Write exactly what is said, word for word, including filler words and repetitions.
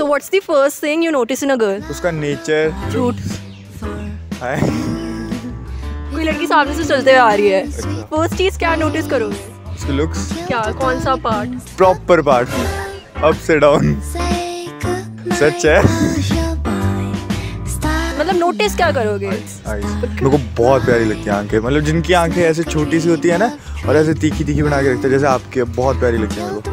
So what's the first thing you notice in a girl? उसका nature, root. कोई लड़की सामने से चलते हुए आ रही है, first चीज क्या notice करो? उसके looks. क्या? कौन सा part? Proper part. Upside down. सच है. मतलब नोटिस क्या करोगे? मेरे को बहुत प्यारी लगती है आंखें, मतलब जिनकी आंखें ऐसे छोटी सी होती है ना और ऐसे तीखी तीखी बना के रखते हैं, जैसे आपके बहुत प्यारी लगती है मेरे को।